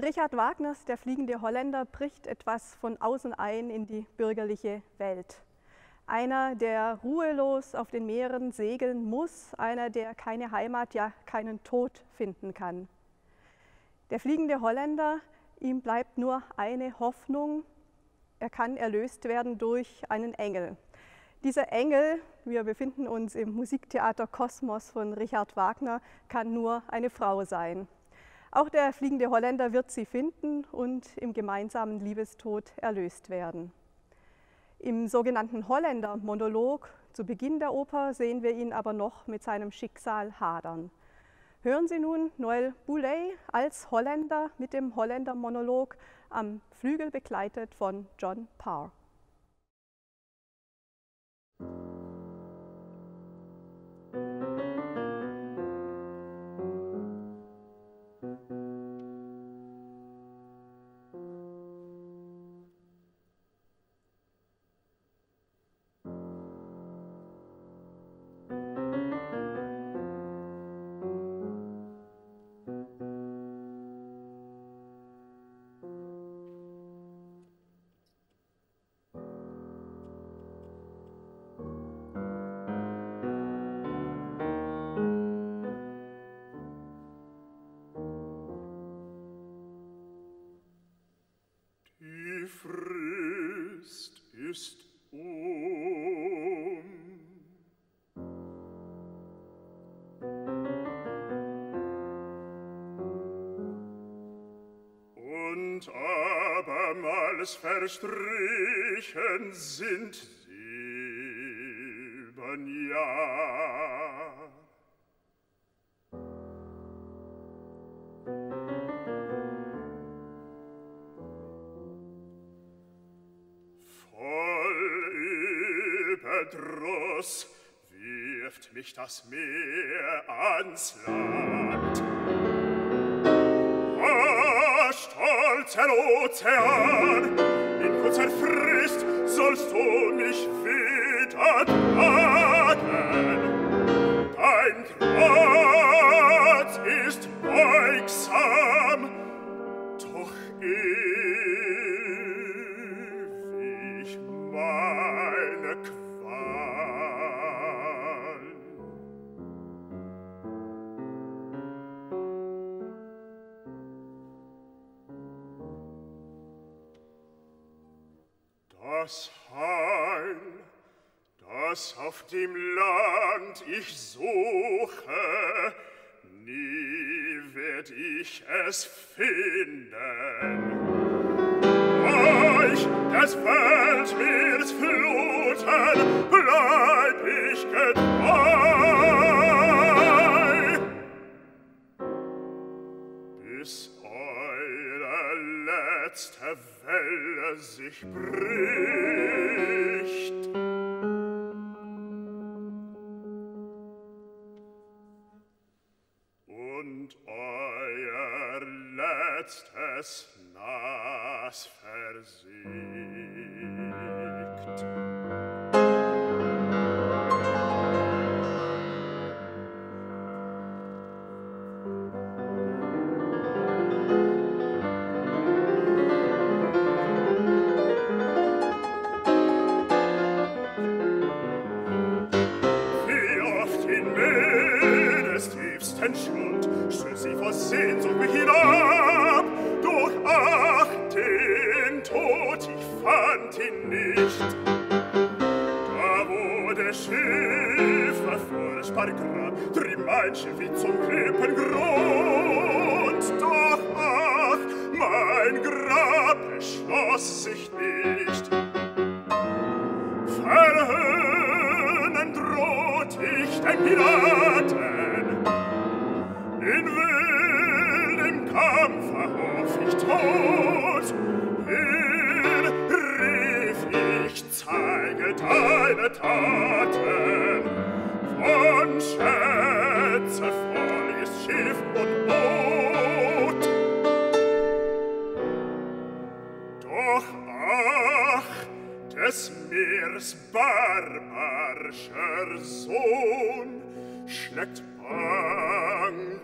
In Richard Wagners Der fliegende Holländer bricht etwas von außen ein in die bürgerliche Welt. Einer, der ruhelos auf den Meeren segeln muss, einer, der keine Heimat, ja keinen Tod finden kann. Der fliegende Holländer, ihm bleibt nur eine Hoffnung, er kann erlöst werden durch einen Engel. Dieser Engel, wir befinden uns im Musiktheater Kosmos von Richard Wagner, kann nur eine Frau sein. Auch der fliegende Holländer wird sie finden und im gemeinsamen Liebestod erlöst werden. Im sogenannten Holländer-Monolog zu Beginn der Oper sehen wir ihn aber noch mit seinem Schicksal hadern. Hören Sie nun Noel Bouley als Holländer mit dem Holländer-Monolog am Flügel begleitet von John Parr. Ist und abermals verstrichen sind 7 Jahre. Verdruss wirft mich das Meer ans Land. Ah, stolzer Ozean, in kurzer Frist sollst du mich wieder tragen. Dein Grat ist beugsam, doch ewig meine Qual. Das Heil, das auf dem Land ich suche, nie werd ich es finden. Euch des Weltmeers Fluten bleib ich getreu, bis eure letzte Welle sich bricht. Und euer letztes Nass versiegt.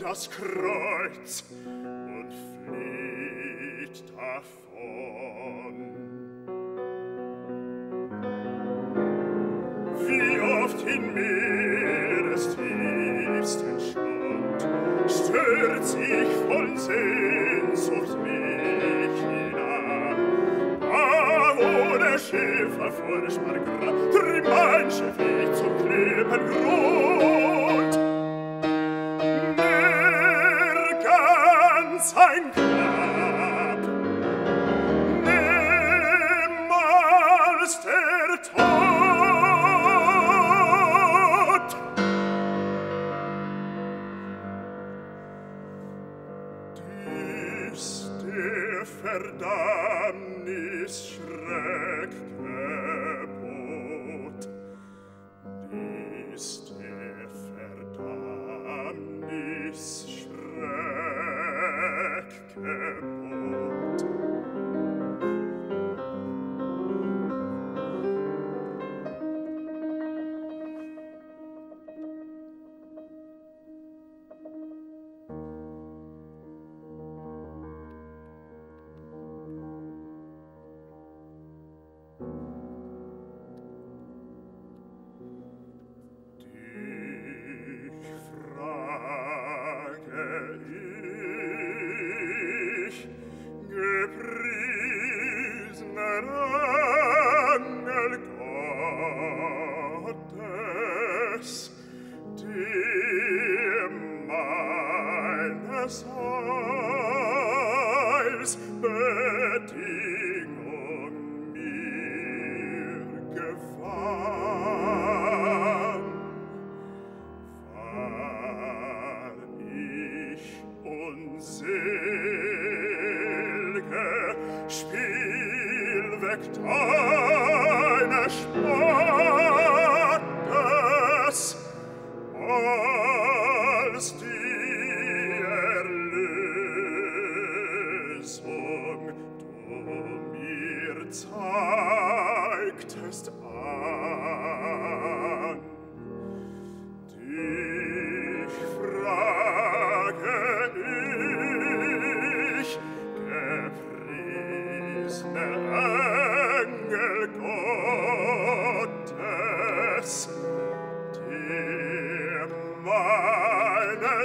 Das Kreuz und flieh.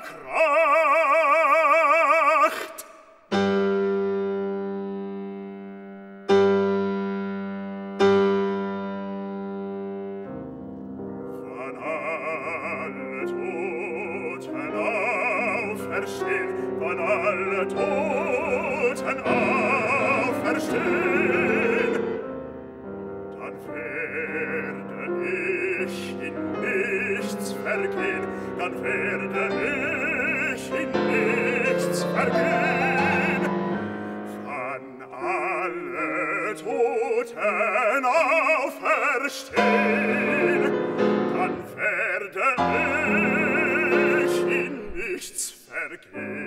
Kracht. Von alle Toten auferstehen, von alle Toten auferstehen, dann werde ich in nichts vergehen, dann werde ich in nichts vergehen. Von alle Toten auferstehen, dann werde ich in nichts vergehen.